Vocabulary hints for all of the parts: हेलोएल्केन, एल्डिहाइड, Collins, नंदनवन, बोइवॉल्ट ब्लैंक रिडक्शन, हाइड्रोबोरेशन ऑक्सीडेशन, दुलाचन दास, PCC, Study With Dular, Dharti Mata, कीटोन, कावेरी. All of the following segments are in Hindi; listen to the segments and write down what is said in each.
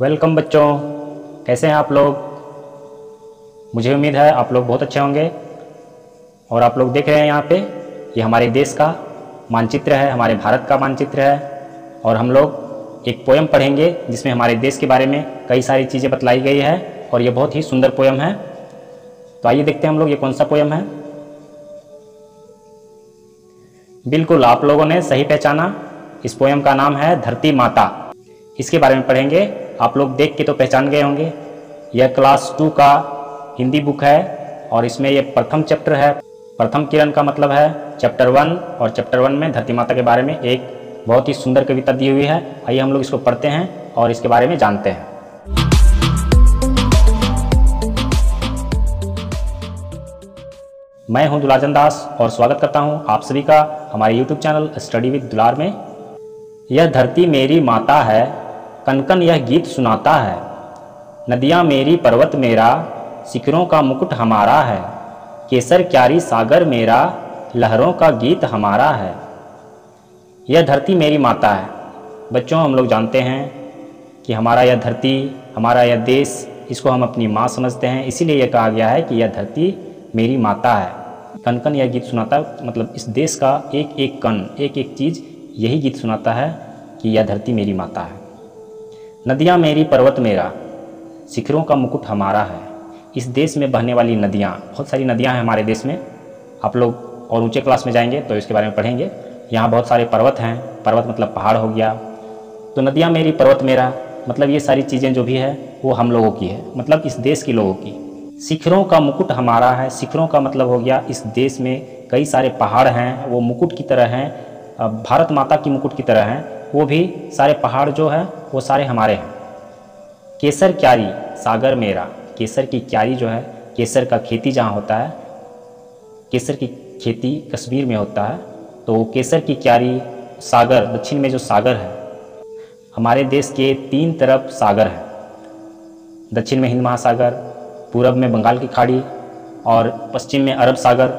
वेलकम बच्चों, कैसे हैं आप लोग। मुझे उम्मीद है आप लोग बहुत अच्छे होंगे। और आप लोग देख रहे हैं यहाँ पे, ये हमारे देश का मानचित्र है, हमारे भारत का मानचित्र है। और हम लोग एक पोयम पढ़ेंगे जिसमें हमारे देश के बारे में कई सारी चीज़ें बतलाई गई है और ये बहुत ही सुंदर पोयम है। तो आइए देखते हैं हम लोग ये कौन सा पोयम है। बिल्कुल आप लोगों ने सही पहचाना, इस पोयम का नाम है धरती माता। इसके बारे में पढ़ेंगे। आप लोग देख के तो पहचान गए होंगे, यह क्लास 2 का हिंदी बुक है और इसमें यह प्रथम चैप्टर है। प्रथम किरण का मतलब है चैप्टर 1 और चैप्टर 1 में धरती माता के बारे में एक बहुत ही सुंदर कविता दी हुई है। आइए हम लोग इसको पढ़ते हैं और इसके बारे में जानते हैं। मैं हूं दुलाचन दास और स्वागत करता हूं आप सभी का हमारे यूट्यूब चैनल स्टडी विद दुलार में। यह धरती मेरी माता है, कनकन यह गीत सुनाता है। नदियाँ मेरी, पर्वत मेरा, शिखरों का मुकुट हमारा है। केसर क्यारी सागर मेरा, लहरों का गीत हमारा है। यह धरती मेरी माता है। बच्चों, हम लोग जानते हैं कि हमारा यह धरती, हमारा यह देश, इसको हम अपनी माँ समझते हैं। इसीलिए यह कहा गया है कि यह धरती मेरी माता है, कनकन यह गीत सुनाता है। मतलब इस देश का एक एक कण, एक एक चीज़ यही गीत सुनाता है कि यह धरती मेरी माता है। नदियाँ मेरी, पर्वत मेरा, शिखरों का मुकुट हमारा है। इस देश में बहने वाली नदियाँ, बहुत सारी नदियाँ हैं हमारे देश में। आप लोग और ऊंचे क्लास में जाएंगे तो इसके बारे में पढ़ेंगे। यहाँ बहुत सारे पर्वत हैं, पर्वत मतलब पहाड़ हो गया। तो नदियाँ मेरी, पर्वत मेरा मतलब ये सारी चीज़ें जो भी है वो हम लोगों की है, मतलब इस देश के लोगों की। शिखरों का मुकुट हमारा है, शिखरों का मतलब हो गया इस देश में कई सारे पहाड़ हैं, वो मुकुट की तरह हैं, भारत माता की मुकुट की तरह हैं। वो भी सारे पहाड़ जो है वो सारे हमारे हैं। केसर क्यारी सागर मेरा, केसर की क्यारी जो है, केसर का खेती जहाँ होता है, केसर की खेती कश्मीर में होता है, तो केसर की क्यारी सागर, दक्षिण में जो सागर है, हमारे देश के 3 तरफ सागर है। दक्षिण में हिंद महासागर, पूरब में बंगाल की खाड़ी और पश्चिम में अरब सागर।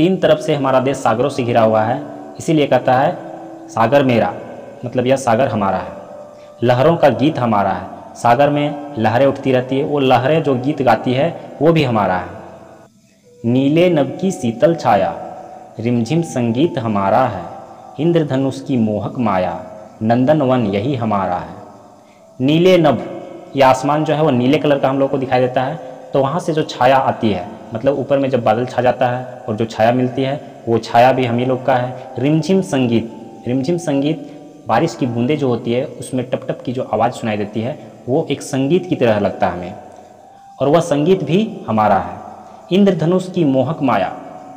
3 तरफ से हमारा देश सागरों से घिरा हुआ है। इसीलिए कहता है सागर मेरा, मतलब यह सागर हमारा है। लहरों का गीत हमारा है, सागर में लहरें उठती रहती है, वो लहरें जो गीत गाती है वो भी हमारा है। नीले नभ की शीतल छाया, रिमझिम संगीत हमारा है। इंद्रधनुष की मोहक माया, नंदनवन यही हमारा है। नीले नभ, ये आसमान जो है वो नीले कलर का हम लोग को दिखाई देता है, तो वहाँ से जो छाया आती है, मतलब ऊपर में जब बादल छा जाता है और जो छाया मिलती है वो छाया भी हम ही लोग का है। रिमझिम संगीत, रिमझिम संगीत बारिश की बूंदें जो होती है उसमें टप टप की जो आवाज़ सुनाई देती है वो एक संगीत की तरह लगता है हमें, और वह संगीत भी हमारा है। इंद्रधनुष की मोहक माया,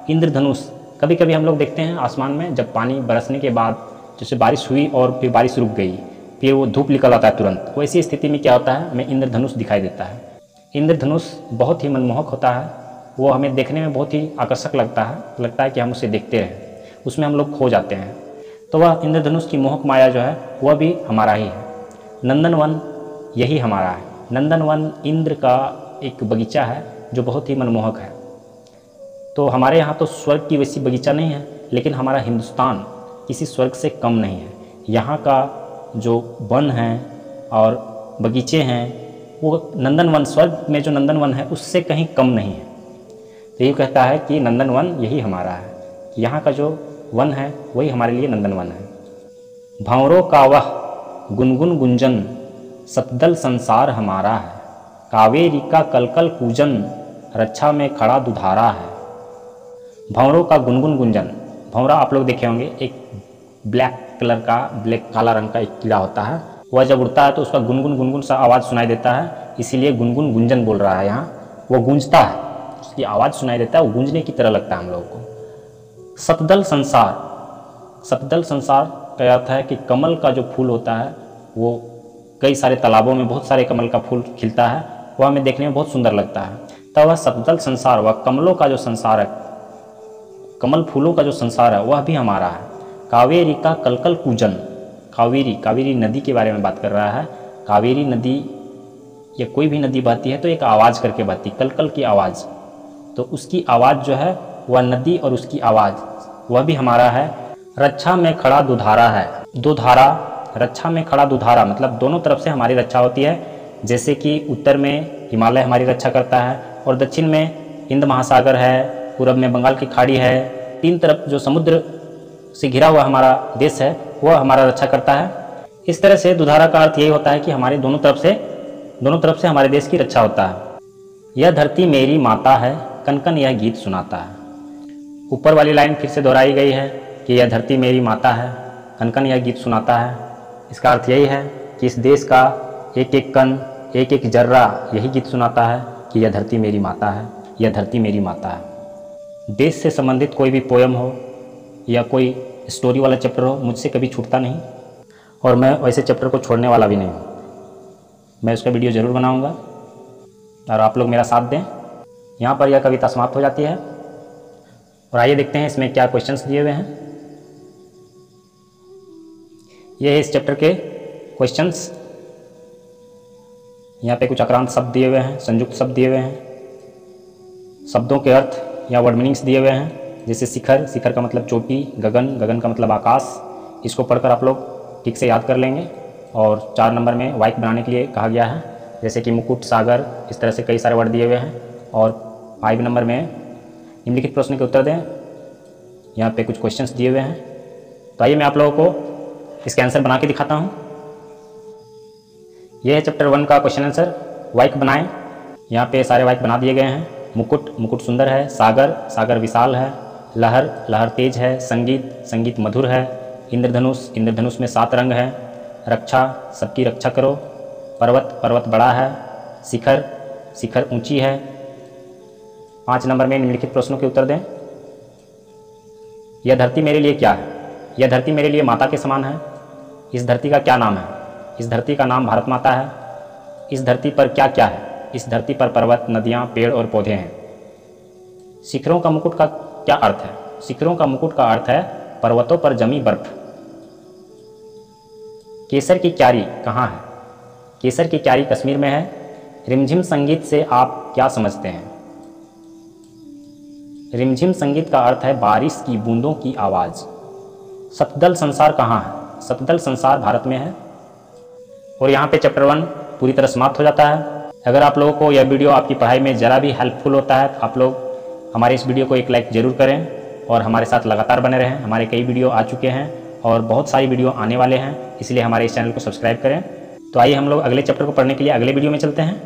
इंद्रधनुष कभी कभी हम लोग देखते हैं आसमान में, जब पानी बरसने के बाद जैसे बारिश हुई और फिर बारिश रुक गई, फिर वो धूप निकल आता है तुरंत, वैसी स्थिति में क्या होता है, हमें इंद्रधनुष दिखाई देता है। इंद्रधनुष बहुत ही मनमोहक होता है, वो हमें देखने में बहुत ही आकर्षक लगता है, लगता है कि हम उसे देखते रहें, उसमें हम लोग खो जाते हैं। तो वह इंद्रधनुष की मोहक माया जो है वह भी हमारा ही है। नंदनवन यही हमारा है। नंदनवन इंद्र का एक बगीचा है जो बहुत ही मनमोहक है। तो हमारे यहाँ तो स्वर्ग की वैसी बगीचा नहीं है, लेकिन हमारा हिंदुस्तान किसी स्वर्ग से कम नहीं है। यहाँ का जो वन है और बगीचे हैं वो नंदनवन, स्वर्ग में जो नंदनवन है उससे कहीं कम नहीं है। तो ये कहता है कि नंदनवन यही हमारा है, कि यहाँ का जो वन है वही हमारे लिए नंदनवन है। भंवरों का वह गुनगुन गुंजन, सतदल संसार हमारा है। कावेरी का कलकल कूजन, रक्षा में खड़ा दुधारा है। भंवरों का गुनगुन गुंजन, भंवरा आप लोग देखे होंगे, एक ब्लैक कलर का, ब्लैक काला रंग का एक कीड़ा होता है। वह जब उड़ता है तो उसका गुनगुन गुनगुन सा आवाज़ सुनाई देता है, इसीलिए गुनगुन गुंजन बोल रहा है यहाँ। वो गूंजता है, उसकी आवाज़ सुनाई देता है, वो गूंजने की तरह लगता है हम लोगों को। सतदल संसार, सतदल संसार का अर्थ है कि कमल का जो फूल होता है वो कई सारे तालाबों में बहुत सारे कमल का फूल खिलता है, वह हमें देखने में बहुत सुंदर लगता है। तब वह सतदल संसार, वह कमलों का जो संसार है, कमल फूलों का जो संसार है वह भी हमारा है। कावेरी का कलकल कूजन, कावेरी, कावेरी नदी के बारे में बात कर रहा है। कावेरी नदी या कोई भी नदी बहती है तो एक आवाज़ करके बहती है, कलकल की आवाज़, तो उसकी आवाज़ जो है वह नदी और उसकी आवाज़ वह भी हमारा है। रक्षा में खड़ा दुधारा है, दुधारा रक्षा में खड़ा दुधारा, मतलब दोनों तरफ से हमारी रक्षा होती है। जैसे कि उत्तर में हिमालय हमारी रक्षा करता है और दक्षिण में हिंद महासागर है, पूरब में बंगाल की खाड़ी है, तीन तरफ जो समुद्र से घिरा हुआ हमारा देश है वह हमारा रक्षा करता है। इस तरह से दुधारा का अर्थ यही होता है कि हमारे दोनों तरफ से हमारे देश की रक्षा होता है। यह धरती मेरी माता है, कनकन यह गीत सुनाता है। ऊपर वाली लाइन फिर से दोहराई गई है कि यह धरती मेरी माता है, कनकन यह गीत सुनाता है। इसका अर्थ यही है कि इस देश का एक एक कण, एक एक जर्रा यही गीत सुनाता है कि यह धरती मेरी माता है, यह धरती मेरी माता है। देश से संबंधित कोई भी पोयम हो या कोई स्टोरी वाला चैप्टर हो, मुझसे कभी छूटता नहीं और मैं वैसे चैप्टर को छोड़ने वाला भी नहीं हूँ। मैं उसका वीडियो ज़रूर बनाऊँगा और आप लोग मेरा साथ दें। यहाँ पर यह कविता समाप्त हो जाती है और आइए देखते हैं इसमें क्या क्वेश्चंस दिए हुए हैं। ये है इस चैप्टर के क्वेश्चंस। यहाँ पे कुछ अक्रांत शब्द दिए हुए हैं, संयुक्त शब्द दिए हुए हैं, शब्दों के अर्थ या वर्ड मीनिंग्स दिए हुए हैं। जैसे शिखर, शिखर का मतलब चोटी, गगन, गगन का मतलब आकाश। इसको पढ़कर आप लोग ठीक से याद कर लेंगे। और 4 नंबर में वाक्य बनाने के लिए कहा गया है, जैसे कि मुकुट, सागर, इस तरह से कई सारे वर्ड दिए हुए हैं। और 5 नंबर में निम्नलिखित प्रश्न के उत्तर दें, यहाँ पे कुछ क्वेश्चंस दिए हुए हैं। तो आइए मैं आप लोगों को इसके आंसर बना के दिखाता हूँ। यह है चैप्टर 1 का क्वेश्चन आंसर। वाक्य बनाएँ, यहाँ पे सारे वाक्य बना दिए गए हैं। मुकुट, मुकुट सुंदर है, सागर, सागर विशाल है, लहर, लहर तेज है, संगीत, संगीत मधुर है, इंद्रधनुष, इंद्रधनुष में 7 रंग हैं, रक्षा, सबकी रक्षा करो, पर्वत, पर्वत बड़ा है, शिखर, शिखर ऊंची है। 5 नंबर में निम्नलिखित प्रश्नों के उत्तर दें। यह धरती मेरे लिए क्या है? यह धरती मेरे लिए माता के समान है। इस धरती का क्या नाम है? इस धरती का नाम भारत माता है। इस धरती पर क्या क्या है? इस धरती पर पर्वत, नदियाँ, पेड़ और पौधे हैं। शिखरों का मुकुट का क्या अर्थ है? शिखरों का मुकुट का अर्थ है पर्वतों पर जमी बर्फ। केसर की क्यारी कहाँ है? केसर की क्यारी कश्मीर में है। रिमझिम संगीत से आप क्या समझते हैं? रिमझिम संगीत का अर्थ है बारिश की बूंदों की आवाज़। सतदल संसार कहाँ है? सतदल संसार भारत में है। और यहाँ पे चैप्टर 1 पूरी तरह समाप्त हो जाता है। अगर आप लोगों को यह वीडियो आपकी पढ़ाई में ज़रा भी हेल्पफुल होता है तो आप लोग हमारे इस वीडियो को एक लाइक ज़रूर करें और हमारे साथ लगातार बने रहें। हमारे कई वीडियो आ चुके हैं और बहुत सारी वीडियो आने वाले हैं, इसलिए हमारे इस चैनल को सब्सक्राइब करें। तो आइए हम लोग अगले चैप्टर को पढ़ने के लिए अगले वीडियो में चलते हैं।